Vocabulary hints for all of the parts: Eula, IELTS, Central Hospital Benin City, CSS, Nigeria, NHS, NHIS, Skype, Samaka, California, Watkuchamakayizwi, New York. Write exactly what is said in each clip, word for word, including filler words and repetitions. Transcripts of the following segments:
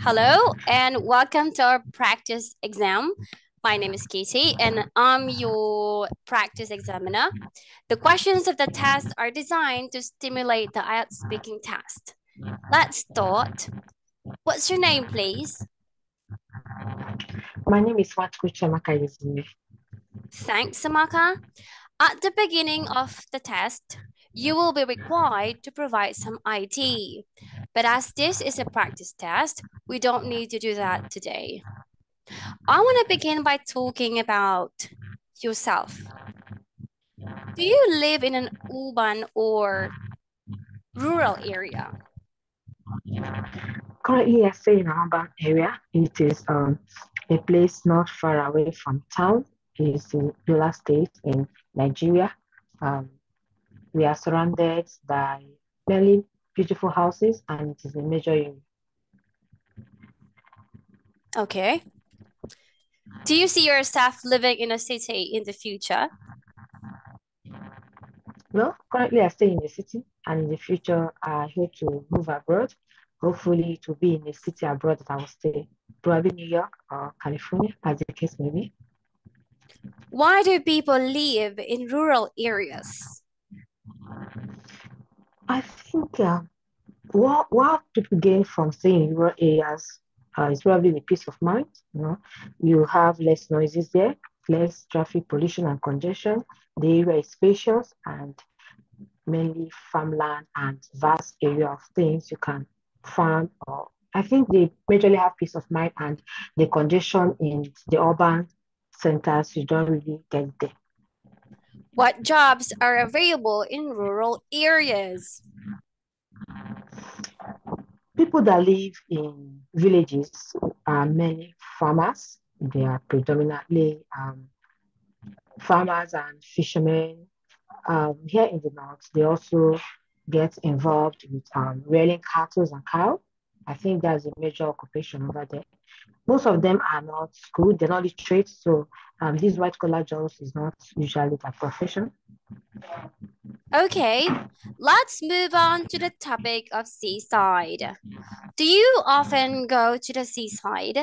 Hello and welcome to our practice exam. My name is Katie and I'm your practice examiner. The questions of the test are designed to stimulate the I E L T S speaking test. Let's start. What's your name, please? My name is Watkuchamakayizwi. Thanks, Samaka. At the beginning of the test, you will be required to provide some I D. But as this is a practice test, we don't need to do that today. I want to begin by talking about yourself. Do you live in an urban or rural area? Currently, I stay in an urban area. It is um, a place not far away from town. It is in Eula State in Nigeria. Um, We are surrounded by many beautiful houses and it is a major unit. Okay. Do you see yourself living in a city in the future? Well, currently I stay in the city and in the future I hope to move abroad. Hopefully to be in a city abroad that I will stay, probably New York or California as the case may be. Why do people live in rural areas? I think uh, what, what people gain from staying in rural areas uh, is probably the peace of mind. You know, you have less noises there, less traffic pollution and congestion. The area is spacious and mainly farmland and vast area of things you can farm. Or I think they majorly have peace of mind, and the congestion in the urban centers you don't really get there. What jobs are available in rural areas? People that live in villages are many farmers. They are predominantly um, farmers and fishermen. Um, here in the north, they also get involved with um, rearing cattle and cows. I think that's a major occupation over there. Most of them are not schooled, they're not literate, so um, these white collar jobs is not usually their profession. Okay, let's move on to the topic of seaside. Do you often go to the seaside?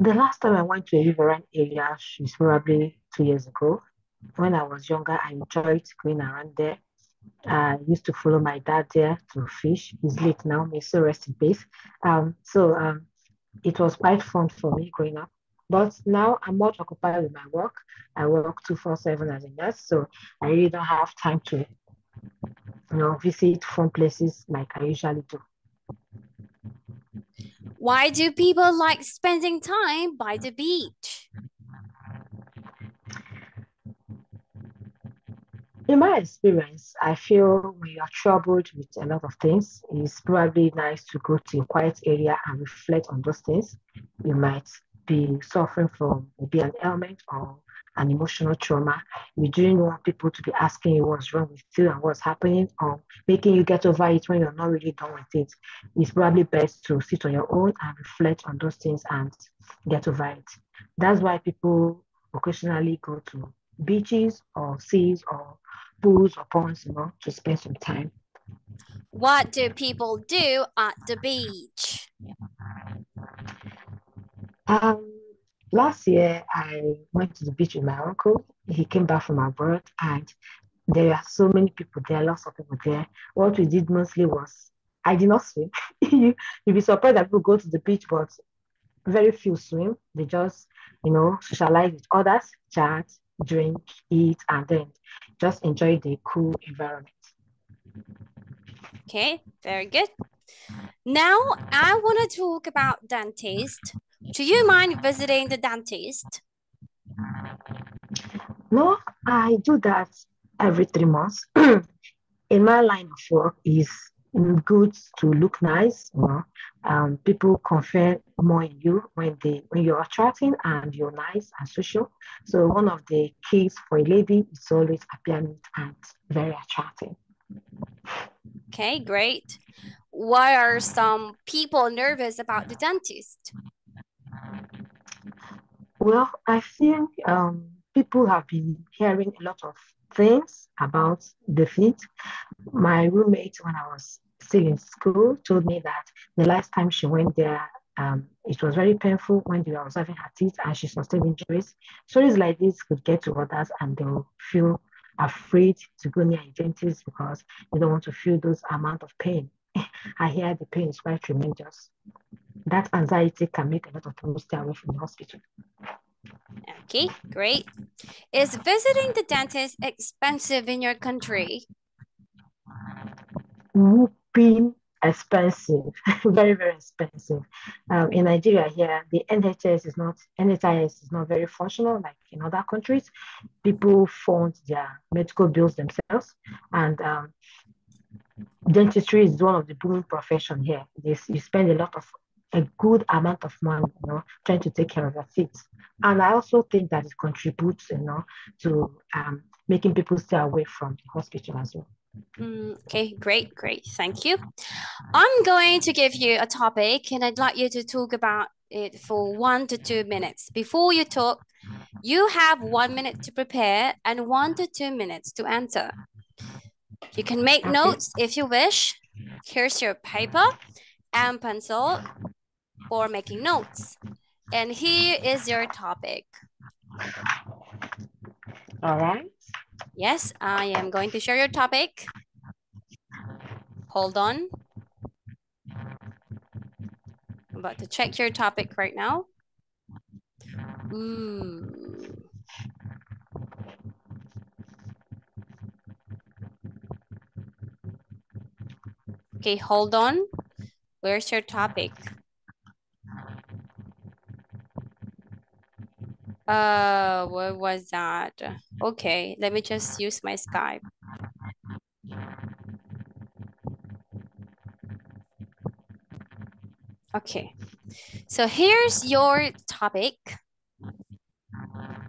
The last time I went to a riverine area is probably two years ago. When I was younger, I enjoyed going around there. I used to follow my dad there to fish. He's late now, may so rest in peace. Um, so um, it was quite fun for me growing up. But now I'm more occupied with my work. I work twenty-four seven as a nurse, so I really don't have time to, you know, visit fun places like I usually do. Why do people like spending time by the beach? In my experience, I feel we are troubled with a lot of things. It's probably nice to go to a quiet area and reflect on those things. You might be suffering from maybe an ailment or an emotional trauma. You don't want people to be asking you what's wrong with you and what's happening or making you get over it when you're not really done with it. It's probably best to sit on your own and reflect on those things and get over it. That's why people occasionally go to beaches or seas or pools or ponds, you know, to spend some time. What do people do at the beach? Um, last year, I went to the beach with my uncle. He came back from abroad and there are so many people there, lots of people there. What we did mostly was, I did not swim. You'd be surprised that people go to the beach, but very few swim. They just, you know, socialize with others, chat, drink, eat, and then just enjoy the cool environment. Okay, very good. Now I want to talk about dentist. Do you mind visiting the dentist? No, I do that every three months. In my line of work, is good to look nice. You know, um, people confirm more in you when they when you're attracting and you're nice and social. So one of the keys for a lady is always appearing and very attractive. Okay, great. Why are some people nervous about the dentist? Well, I think um, people have been hearing a lot of things about the feet My roommate, when I was still in school, told me that the last time she went there, um, it was very painful when they were observing her teeth and she sustained injuries. Stories like this could get to others and they will feel afraid to go near a dentist because they don't want to feel those amount of pain. I hear the pain is quite tremendous. That anxiety can make a lot of people stay away from the hospital. Okay, great. Is visiting the dentist expensive in your country? Whooping expensive, very, very expensive. Um, in Nigeria here, the N H S is not, N H I S is not very functional like in other countries. People fund their medical bills themselves, and um, dentistry is one of the booming profession here. This, you spend a lot of, a good amount of money, you know, trying to take care of your teeth. And I also think that it contributes, you know, to um, making people stay away from the hospital as well. Mm, okay, great, great. Thank you. I'm going to give you a topic and I'd like you to talk about it for one to two minutes. Before you talk, you have one minute to prepare and one to two minutes to answer. You can make okay. notes if you wish. Here's your paper and pencil for making notes. And here is your topic. All right. Yes, I am going to share your topic. Hold on. I'm about to check your topic right now. Mm. Okay, hold on. Where's your topic? Uh, what was that? Okay, let me just use my Skype. Okay, so here's your topic.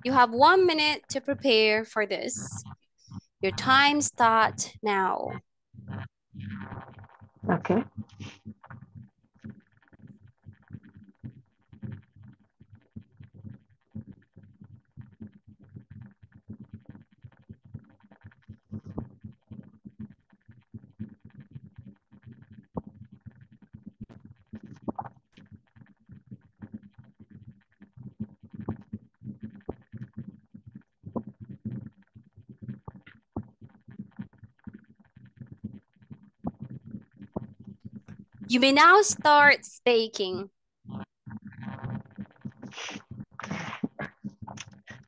You have one minute to prepare for this. Your time starts now. Okay. You may now start speaking.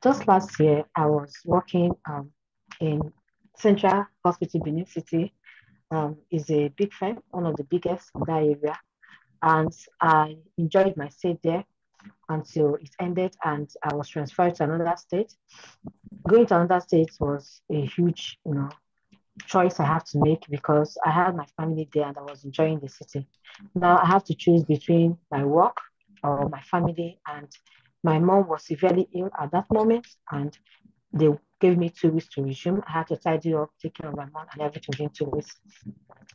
Just last year, I was working um, in Central Hospital Benin City. Um, is a big firm, one of the biggest in that area. And I enjoyed my stay there until it ended and I was transferred to another state. Going to another state was a huge, you know, choice I have to make because I had my family there and I was enjoying the city. Now I have to choose between my work or my family, and my mom was severely ill at that moment and they gave me two weeks to resume. I had to tidy up, take care of my mom and everything in two weeks.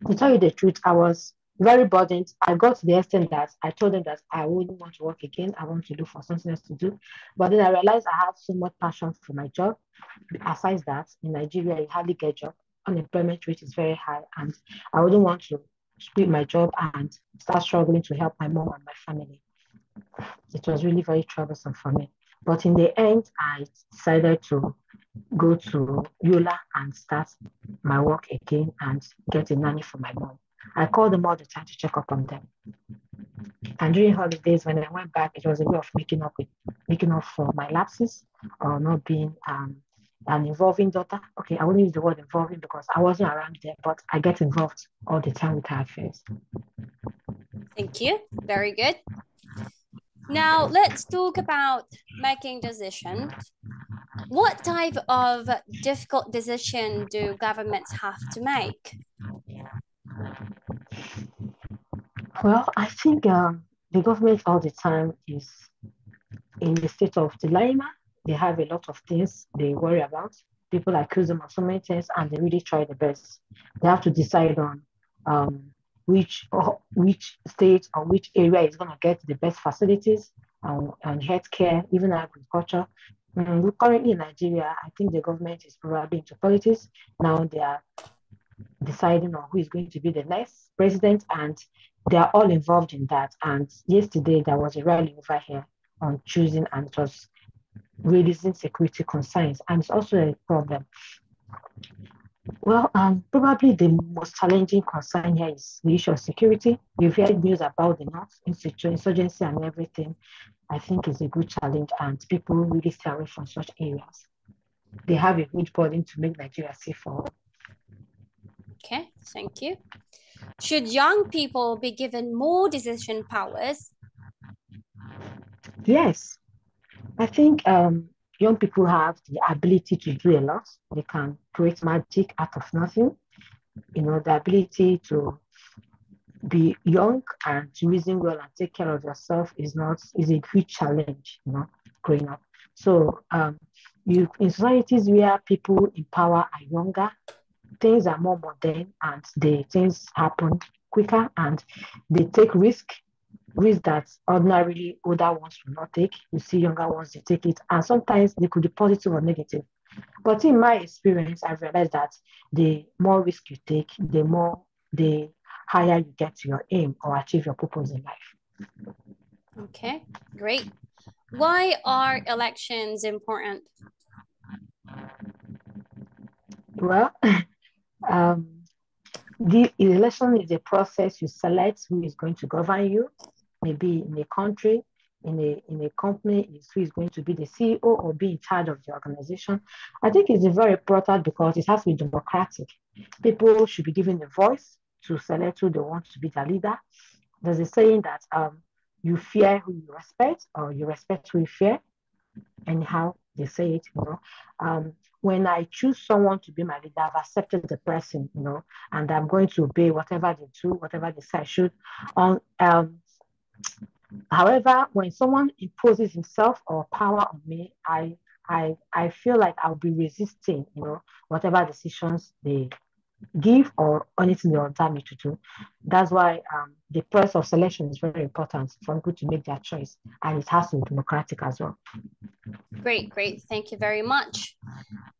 To tell you the truth, I was very burdened. I got to the extent that I told them that I wouldn't want to work again. I want to look for something else to do. But then I realized I have so much passion for my job. Besides that, in Nigeria, you hardly get a job. Unemployment rate is very high and I wouldn't want to quit my job and start struggling to help my mom and my family. It was really very troublesome for me. But in the end, I decided to go to Eula and start my work again and get a nanny for my mom. I called them all the time to check up on them. And during holidays, when I went back, it was a way of making up with, making up for my lapses or not being um, an involving daughter. Okay, I won't use the word involving because I wasn't around there, but I get involved all the time with her affairs. Thank you. Very good. Now let's talk about making decisions. What type of difficult decision do governments have to make? Well, I think um, the government all the time is in a state of dilemma. They have a lot of things they worry about. People accuse them of so many things and they really try the best. They have to decide on um, which or which state or which area is going to get the best facilities um, and healthcare, even agriculture. Um, currently in Nigeria, I think the government is probably into politics. Now they are deciding on who is going to be the next president, and they are all involved in that. And yesterday there was a rally over here on choosing and just releasing security concerns, and it's also a problem. Well, um, probably the most challenging concern here is the issue of security. You've heard news about the North insurgency and everything. I think it's a good challenge, and people really stay away from such areas. They have a huge burden to make Nigeria safer. Okay, thank you. Should young people be given more decision powers? Yes, I think um, young people have the ability to do a lot. They can create magic out of nothing. You know, the ability to be young and to reason well and take care of yourself is not is a huge challenge, you know, growing up. So um, you in societies where people in power are younger, things are more modern and the things happen quicker, and they take risk, risk that ordinarily older ones will not take. You see younger ones, they take it, and sometimes they could be positive or negative. But in my experience, I've realized that the more risk you take, the more the higher you get to your aim or achieve your purpose in life. Okay, great. Why are elections important? Well, um, the election is a process. You select who is going to govern you, maybe in a country, in a, in a company, is who is going to be the C E O or be in charge of the organization. I think it's very important because it has to be democratic. People should be given a voice to select who they want to be the leader. There's a saying that um, you fear who you respect, or you respect who you fear. Anyhow, they say it, you know. Um, when I choose someone to be my leader, I've accepted the person, you know, and I'm going to obey whatever they do, whatever they say I should. Um, um, however, when someone imposes himself or power on me, I, I, I feel like I'll be resisting, you know, whatever decisions they give or anything they order me to do. That's why um, the process of selection is very important for people to make their choice, and it has to be democratic as well. Great, great. Thank you very much.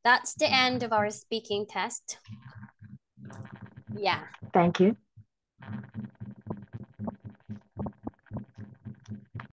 That's the end of our speaking test. Yeah. Thank you.